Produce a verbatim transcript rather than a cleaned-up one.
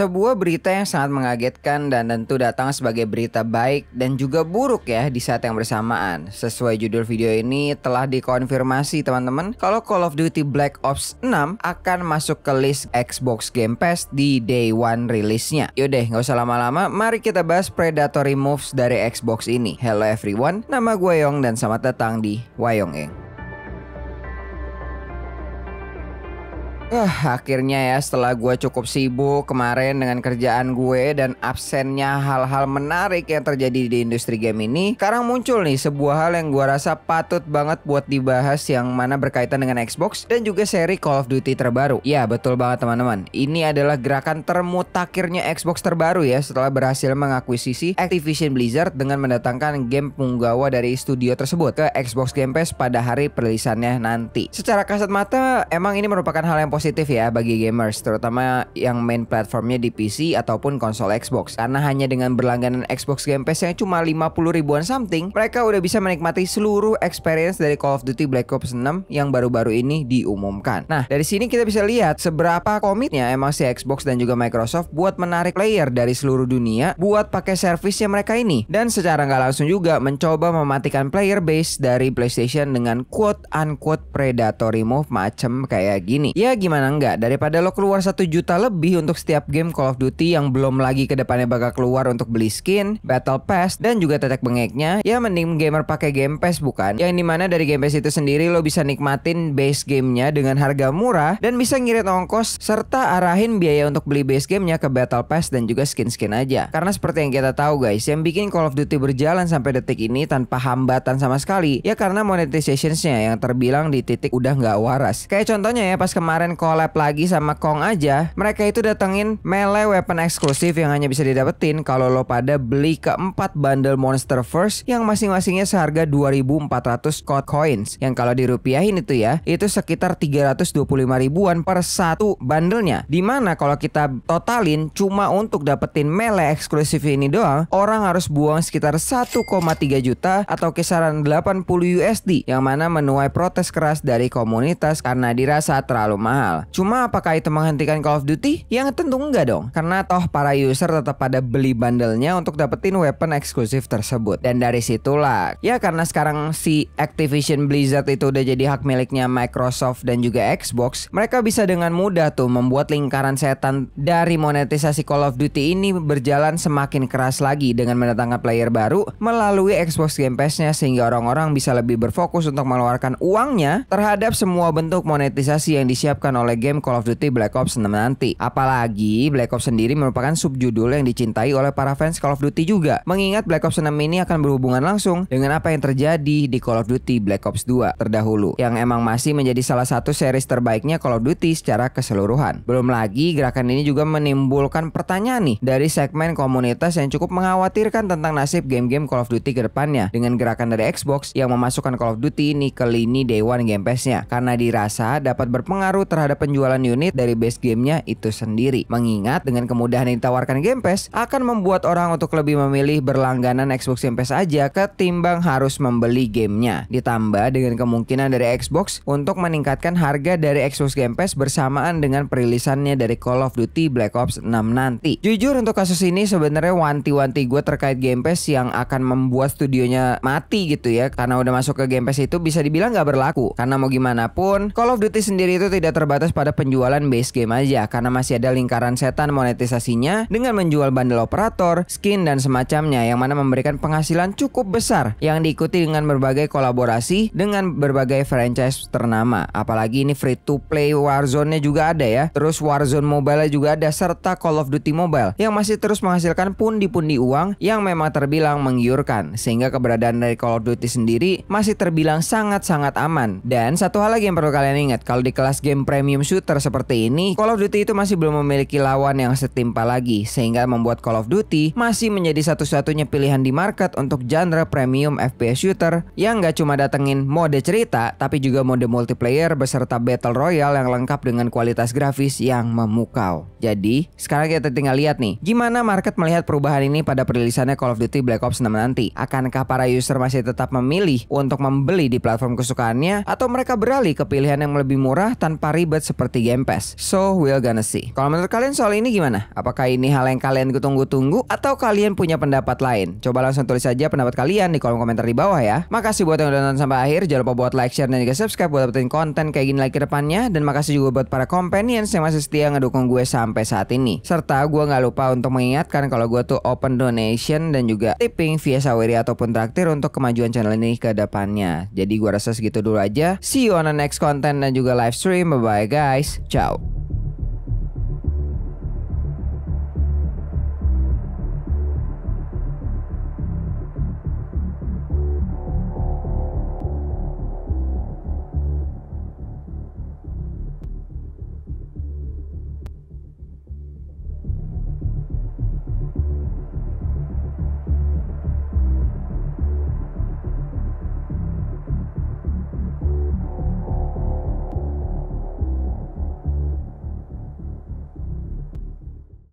Sebuah berita yang sangat mengagetkan dan tentu datang sebagai berita baik dan juga buruk ya di saat yang bersamaan. Sesuai judul video ini telah dikonfirmasi teman-teman kalau Call of Duty Black Ops enam akan masuk ke list Xbox Game Pass di day one rilisnya. Yaudah nggak usah lama-lama, mari kita bahas predatory moves dari Xbox ini. Hello everyone, nama gue Wayong dan selamat datang di Wayong Incorporated. Uh, akhirnya ya setelah gue cukup sibuk kemarin dengan kerjaan gue dan absennya hal-hal menarik yang terjadi di industri game ini, sekarang muncul nih sebuah hal yang gue rasa patut banget buat dibahas yang mana berkaitan dengan Xbox dan juga seri Call of Duty terbaru. Ya betul banget teman-teman, ini adalah gerakan termutakhirnya Xbox terbaru ya setelah berhasil mengakuisisi Activision Blizzard dengan mendatangkan game punggawa dari studio tersebut ke Xbox Game Pass pada hari perilisannya nanti. Secara kasat mata emang ini merupakan hal yang positif positif ya bagi gamers, terutama yang main platformnya di P C ataupun konsol Xbox, karena hanya dengan berlangganan Xbox Game Pass yang cuma lima puluh ribuan something, mereka udah bisa menikmati seluruh experience dari Call of Duty Black Ops enam yang baru-baru ini diumumkan. Nah, dari sini kita bisa lihat seberapa komitnya emang si Xbox dan juga Microsoft buat menarik player dari seluruh dunia buat pakai servisnya mereka ini, dan secara nggak langsung juga mencoba mematikan player base dari PlayStation dengan quote-unquote predatory move macem kayak gini. Ya gimana Gimana enggak, daripada lo keluar satu juta lebih untuk setiap game Call of Duty yang belum lagi ke depannya bakal keluar untuk beli skin, battle pass, dan juga tetek bengeknya, ya mending gamer pakai Game Pass bukan? Yang dimana dari Game Pass itu sendiri lo bisa nikmatin base gamenya dengan harga murah dan bisa ngirit ongkos serta arahin biaya untuk beli base gamenya ke battle pass dan juga skin-skin aja. Karena seperti yang kita tahu guys, yang bikin Call of Duty berjalan sampai detik ini tanpa hambatan sama sekali, ya karena monetizationnya yang terbilang di titik udah nggak waras. Kayak contohnya ya pas kemarin collab lagi sama Kong aja, mereka itu datengin melee weapon eksklusif yang hanya bisa didapetin kalau lo pada beli keempat bundle MonsterVerse yang masing-masingnya seharga dua ribu empat ratus Scott Coins, yang kalau dirupiahin itu ya itu sekitar tiga ratus dua puluh lima ribuan per satu bundlenya, dimana kalau kita totalin cuma untuk dapetin melee eksklusif ini doang orang harus buang sekitar satu koma tiga juta atau kisaran delapan puluh U S D, yang mana menuai protes keras dari komunitas karena dirasa terlalu mahal. Cuma apakah itu menghentikan Call of Duty? Yang tentu enggak dong, karena toh para user tetap pada beli bundlenya untuk dapetin weapon eksklusif tersebut. Dan dari situlah, ya karena sekarang si Activision Blizzard itu udah jadi hak miliknya Microsoft dan juga Xbox, mereka bisa dengan mudah tuh membuat lingkaran setan dari monetisasi Call of Duty ini berjalan semakin keras lagi dengan mendatangkan player baru melalui Xbox Game Pass-nya, sehingga orang-orang bisa lebih berfokus untuk mengeluarkan uangnya terhadap semua bentuk monetisasi yang disiapkan oleh game Call of Duty Black Ops enam nanti. Apalagi Black Ops sendiri merupakan subjudul yang dicintai oleh para fans Call of Duty juga, mengingat Black Ops enam ini akan berhubungan langsung dengan apa yang terjadi di Call of Duty Black Ops dua terdahulu, yang emang masih menjadi salah satu series terbaiknya Call of Duty secara keseluruhan. Belum lagi gerakan ini juga menimbulkan pertanyaan nih dari segmen komunitas yang cukup mengkhawatirkan tentang nasib game-game Call of Duty ke depannya dengan gerakan dari Xbox yang memasukkan Call of Duty ini ke lini Day One Game Pass-nya, karena dirasa dapat berpengaruh terhadap Ada penjualan unit dari base gamenya itu sendiri, mengingat dengan kemudahan yang ditawarkan Game Pass akan membuat orang untuk lebih memilih berlangganan Xbox Game Pass aja ketimbang harus membeli gamenya, ditambah dengan kemungkinan dari Xbox untuk meningkatkan harga dari Xbox Game Pass bersamaan dengan perilisannya dari Call of Duty Black Ops enam nanti. Jujur untuk kasus ini sebenarnya wanti-wanti gue terkait Game Pass yang akan membuat studionya mati gitu ya, karena udah masuk ke Game Pass itu bisa dibilang gak berlaku, karena mau gimana pun Call of Duty sendiri itu tidak terbatas pada penjualan base game aja, karena masih ada lingkaran setan monetisasinya dengan menjual bundle operator, skin, dan semacamnya, yang mana memberikan penghasilan cukup besar yang diikuti dengan berbagai kolaborasi dengan berbagai franchise ternama. Apalagi ini free to play Warzone-nya juga ada ya, terus Warzone Mobile juga ada, serta Call of Duty Mobile yang masih terus menghasilkan pundi-pundi uang yang memang terbilang menggiurkan, sehingga keberadaan dari Call of Duty sendiri masih terbilang sangat-sangat aman. Dan satu hal lagi yang perlu kalian ingat, kalau di kelas game premium shooter seperti ini, Call of Duty itu masih belum memiliki lawan yang setimpa lagi, sehingga membuat Call of Duty masih menjadi satu-satunya pilihan di market untuk genre premium F P S shooter yang gak cuma datengin mode cerita, tapi juga mode multiplayer beserta battle royale yang lengkap dengan kualitas grafis yang memukau. Jadi sekarang kita tinggal lihat nih, gimana market melihat perubahan ini pada perilisannya Call of Duty Black Ops enam nanti. Akankah para user masih tetap memilih untuk membeli di platform kesukaannya, atau mereka beralih ke pilihan yang lebih murah tanpa ribet ribet seperti Game Pass. So we're gonna see. Kalau menurut kalian soal ini gimana? Apakah ini hal yang kalian tunggu-tunggu atau kalian punya pendapat lain? Coba langsung tulis aja pendapat kalian di kolom komentar di bawah ya. Makasih buat yang udah nonton sampai akhir. Jangan lupa buat like, share, dan juga subscribe buat dapetin konten kayak gini lagi ke depannya. Dan makasih juga buat para companions yang masih setia ngedukung gue sampai saat ini. Serta gue nggak lupa untuk mengingatkan kalau gue tuh open donation dan juga tipping via Saweria ataupun traktir untuk kemajuan channel ini ke depannya. Jadi gue rasa segitu dulu aja. See you on the next content dan juga live stream. Bye bye guys. Ciao.